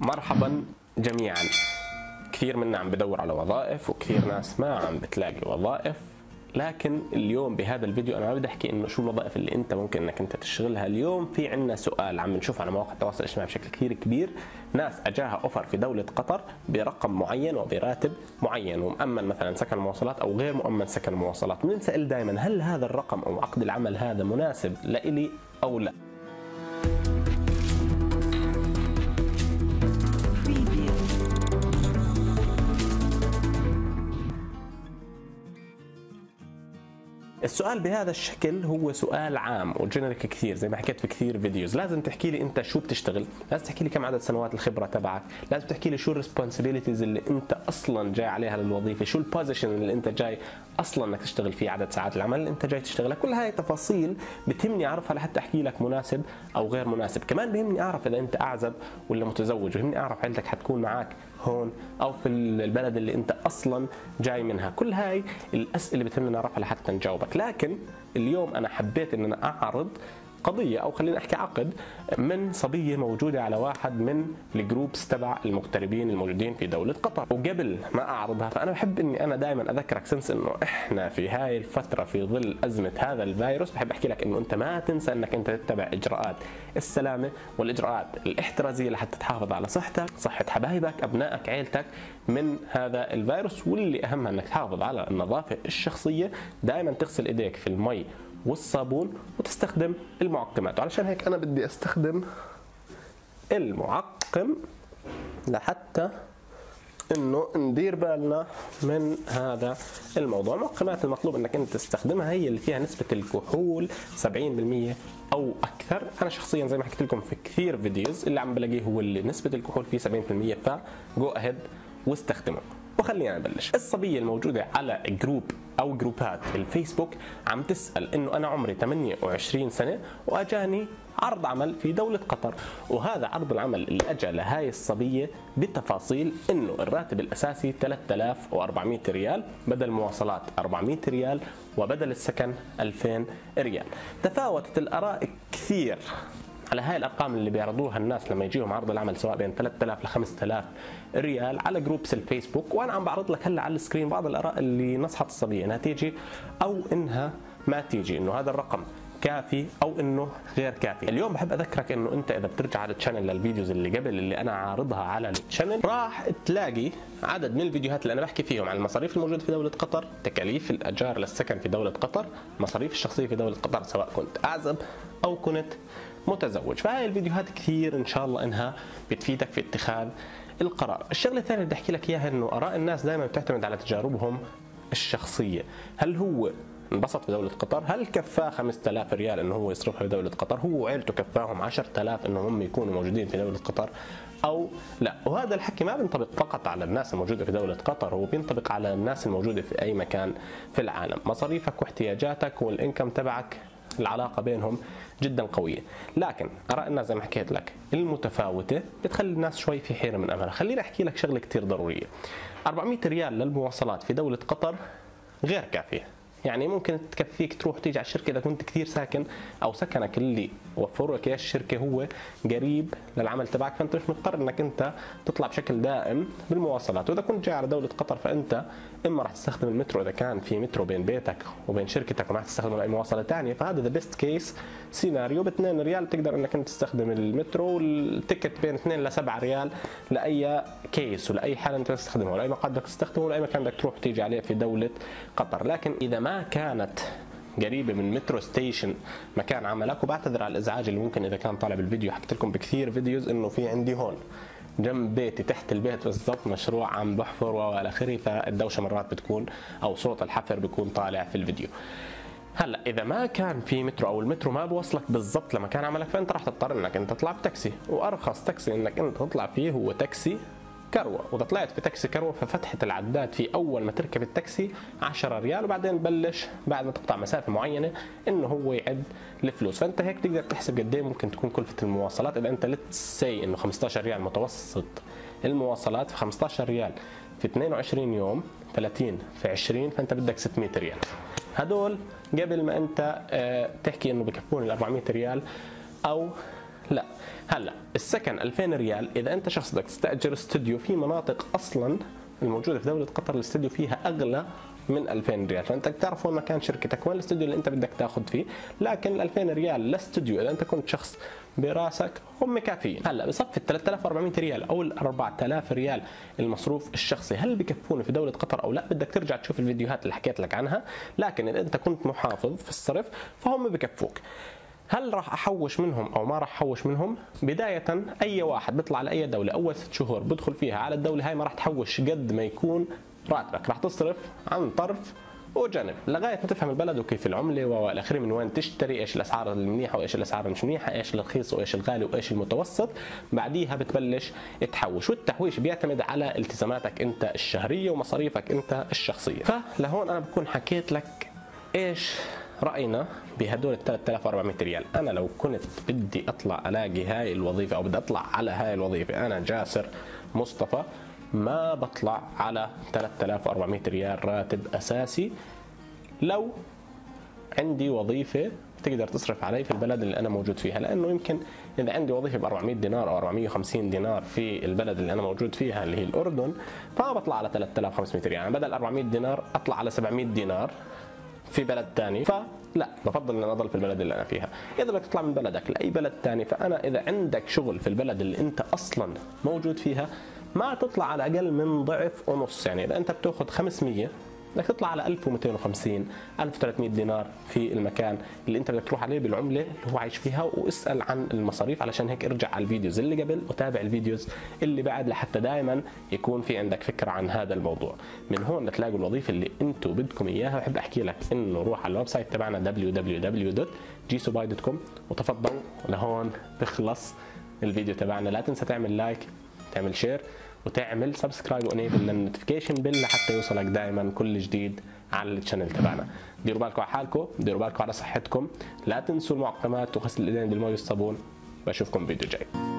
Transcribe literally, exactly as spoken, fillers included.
مرحبا جميعا. كثير منا عم بدور على وظائف وكثير ناس ما عم بتلاقي وظائف، لكن اليوم بهذا الفيديو انا بدي احكي انه شو الوظائف اللي انت ممكن انك انت تشتغلها. اليوم في عندنا سؤال عم نشوف على مواقع التواصل الاجتماعي بشكل كثير كبير، ناس اجاها اوفر في دولة قطر برقم معين وبراتب معين ومؤمن مثلا سكن المواصلات او غير مؤمن سكن المواصلات. بنسأل دائما هل هذا الرقم او عقد العمل هذا مناسب لإلي او لا؟ السؤال بهذا الشكل هو سؤال عام وجنريك كثير، زي ما حكيت في كثير فيديوز. لازم تحكي لي انت شو بتشتغل، لازم تحكي لي كم عدد سنوات الخبره تبعك، لازم تحكي لي شو الريسبونسابيلتيز اللي انت اصلا جاي عليها للوظيفه، شو البوزيشن اللي انت جاي اصلا انك تشتغل فيه، عدد ساعات العمل اللي انت جاي تشتغلها. كل هاي تفاصيل بتهمني اعرفها لحتى احكي لك مناسب او غير مناسب. كمان بهمني اعرف اذا انت اعزب ولا متزوج، وبهمني اعرف عيلتك حتكون معك هون او في البلد اللي انت اصلا جاي منها. كل هاي الاسئله بتهمني اعرفها لحتى نجاوبك. لكن اليوم أنا حبيت أن أنا أعرض قضية أو خلينا أحكي عقد من صبية موجودة على واحد من الجروبس تبع المغتربين الموجودين في دولة قطر. وقبل ما أعرضها فأنا بحب أني أنا دائما أذكرك سنس أنه إحنا في هاي الفترة في ظل أزمة هذا الفيروس، بحب أحكي لك أنه أنت ما تنسى أنك أنت تتبع إجراءات السلامة والإجراءات الاحترازية لحتى تحافظ على صحتك، صحة حبايبك، أبنائك، عيلتك من هذا الفيروس. واللي أهمها أنك تحافظ على النظافة الشخصية، دائما تغسل إيديك في المي والصابون وتستخدم المعقمات. وعلشان هيك انا بدي استخدم المعقم لحتى انه ندير بالنا من هذا الموضوع. المعقمات المطلوب انك انت تستخدمها هي اللي فيها نسبة الكحول سبعين بالمية او اكثر. انا شخصيا زي ما حكيت لكم في كثير فيديوز اللي عم بلاقيه هو اللي نسبة الكحول فيه سبعين بالمية، فجو اهيد واستخدمه. وخلينا نبلش. الصبية الموجودة على جروب أو جروبات الفيسبوك عم تسأل إنه أنا عمري ثمانية وعشرين سنة وأجاني عرض عمل في دولة قطر، وهذا عرض العمل اللي أجا لهاي الصبية بالتفاصيل إنه الراتب الأساسي ثلاثة آلاف وأربعمية ريال، بدل مواصلات أربعمية ريال، وبدل السكن ألفين ريال. تفاوتت الآراء كثير على هاي الارقام اللي بيعرضوها الناس لما يجيهم عرض العمل سواء بين ثلاثة آلاف ل خمسة آلاف ريال على جروبس الفيسبوك. وانا عم بعرض لك هلا على السكرين بعض الاراء اللي نصحت الصبيه انها تيجي او انها ما تيجي، انه هذا الرقم كافي او انه غير كافي. اليوم بحب اذكرك انه انت اذا بترجع على الشانل للفيديوز اللي قبل اللي انا عارضها على الشانل راح تلاقي عدد من الفيديوهات اللي انا بحكي فيهم عن المصاريف الموجوده في دوله قطر، تكاليف الاجار للسكن في دوله قطر، مصاريف الشخصيه في دوله قطر سواء كنت اعزب او كنت متزوج. فهاي الفيديوهات كثير ان شاء الله انها بتفيدك في اتخاذ القرار. الشغله الثانيه اللي بدي احكي لك اياها انه اراء الناس دائما بتعتمد على تجاربهم الشخصيه. هل هو انبسط في دولة قطر؟ هل كفاه خمسة آلاف ريال انه هو يصرفها في دولة قطر؟ هو وعيلته كفاهم عشرة آلاف انه هم يكونوا موجودين في دولة قطر او لا؟ وهذا الحكي ما بينطبق فقط على الناس الموجودة في دولة قطر، هو بينطبق على الناس الموجودة في اي مكان في العالم. مصاريفك واحتياجاتك والانكم تبعك العلاقة بينهم جدا قوية، لكن آراء الناس زي ما حكيت لك المتفاوتة بتخلي الناس شوي في حيرة من أمرها. خليني أحكي لك شغلة كتير ضرورية. أربعمية ريال للمواصلات في دولة قطر غير كافية، يعني ممكن تكفيك تروح تيجي على الشركة إذا كنت كثير ساكن أو سكنك اللي وفروا لك إياه الشركة هو قريب للعمل تبعك، فأنت مش مضطر إنك أنت تطلع بشكل دائم بالمواصلات. وإذا كنت جاي على دولة قطر فأنت إما راح تستخدم المترو إذا كان في مترو بين بيتك وبين شركتك وما راح تستخدم أي مواصلة ثانية، فهذا ذا بيست كيس سيناريو. ب اثنين ريال بتقدر إنك أنت تستخدم المترو، والتيكت بين اثنين ل سبعة ريال لأي كيس ولأي حالة أنت تستخدمها ولأي مقعد بدك تستخدمه ولأي مكان بدك تروح تيجي عليه في دولة قطر. لكن إذا ما كانت قريبة من مترو ستيشن مكان عملك، وبعتذر على الازعاج اللي ممكن اذا كان طالع بالفيديو، حكيت لكم بكثير فيديوز انه في عندي هون جنب بيتي تحت البيت بالضبط مشروع عم بحفر والى اخره، فالدوشه مرات بتكون او صوت الحفر بيكون طالع في الفيديو. هلا اذا ما كان في مترو او المترو ما بوصلك بالضبط لمكان عملك، فانت راح تضطر انك انت تطلع بتاكسي، وارخص تاكسي انك انت تطلع فيه هو تاكسي كروة. واذا طلعت في تاكسي كروة ففتحة العداد في اول ما تركب التاكسي عشرة ريال، وبعدين بلش بعد ما تقطع مسافة معينة انه هو يعد الفلوس. فانت هيك تقدر تحسب قد ايه ممكن تكون كلفة المواصلات. اذا انت ليتس سي انه خمسة عشر ريال متوسط المواصلات، في خمسة عشر ريال في اثنين وعشرين يوم، ثلاثين في عشرين، فانت بدك ستمية ريال. هدول قبل ما انت تحكي انه بكفوني ال أربعمية ريال او لا. هلا السكن ألفين ريال، اذا انت شخص بدك تستاجر استوديو في مناطق اصلا الموجوده في دوله قطر الاستوديو فيها اغلى من ألفين ريال، فانت بتعرف وين مكان شركتك، وين الاستوديو اللي انت بدك تاخذ فيه، لكن ألفين ريال لاستوديو اذا انت كنت شخص براسك هم كافيين. هلا بصف ال ثلاثة آلاف وأربعمئة ريال او ال أربعة آلاف ريال المصروف الشخصي، هل بكفوني في دوله قطر او لا؟ بدك ترجع تشوف الفيديوهات اللي حكيت لك عنها، لكن اذا انت كنت محافظ في الصرف فهم بكفوك. هل راح احوش منهم او ما راح احوش منهم؟ بدايه اي واحد بيطلع لاي دوله اول ست شهور بدخل فيها على الدوله هاي ما راح تحوش قد ما يكون راتبك، راح تصرف عن طرف وجنب لغايه ما تفهم البلد وكيف العمله والى اخره، من وين تشتري، ايش الاسعار المنيحه وايش الاسعار المش منيحه، ايش الرخيص وايش الغالي وايش المتوسط، بعديها بتبلش تحوش، والتحويش بيعتمد على التزاماتك انت الشهريه ومصاريفك انت الشخصيه. فلهون انا بكون حكيت لك ايش رأينا بهدول ال ثلاثة آلاف وأربعمئة ريال. أنا لو كنت بدي أطلع ألاقي هاي الوظيفة أو بدي أطلع على هاي الوظيفة، أنا جاسر مصطفى ما بطلع على ثلاثة آلاف وأربعمئة ريال راتب أساسي لو عندي وظيفة بتقدر تصرف علي في البلد اللي أنا موجود فيها، لأنه يمكن إذا عندي وظيفة ب أربعمئة دينار أو أربعمئة وخمسين دينار في البلد اللي أنا موجود فيها اللي هي الأردن، فما بطلع على ثلاثة آلاف وخمسمئة ريال، يعني بدل أربعمئة دينار أطلع على سبعمئة دينار في بلد ثاني، فلا بفضل ان اضل في البلد اللي انا فيها. اذا بدك تطلع من بلدك لاي بلد ثاني، فانا اذا عندك شغل في البلد اللي انت اصلا موجود فيها ما تطلع على اقل من ضعف ونص، يعني اذا انت بتاخذ خمسمئة بدك تطلع على ألف ومئتين وخمسين ألف وثلاثمئة دينار في المكان اللي انت بدك تروح عليه بالعمله اللي هو عايش فيها. واسال عن المصاريف، علشان هيك ارجع على الفيديوز اللي قبل وتابع الفيديوز اللي بعد لحتى دائما يكون في عندك فكره عن هذا الموضوع. من هون تلاقوا الوظيفه اللي انتم بدكم اياها. بحب احكي لك انه روح على الويب سايت تبعنا دبليو دبليو دبليو دوت جيسوباي دوت كوم وتفضل. لهون بخلص الفيديو تبعنا، لا تنسى تعمل لايك، تعمل شير، وتعمل سبسكرايب وانيبل للنوتيفيكيشن بيل لحتى يوصلك دائما كل جديد على الشانل تبعنا. ديروا بالكم على حالكم، ديروا بالكم على صحتكم، لا تنسوا المعقمات وغسل الايدين بالماء والصابون. بشوفكم فيديو جاي.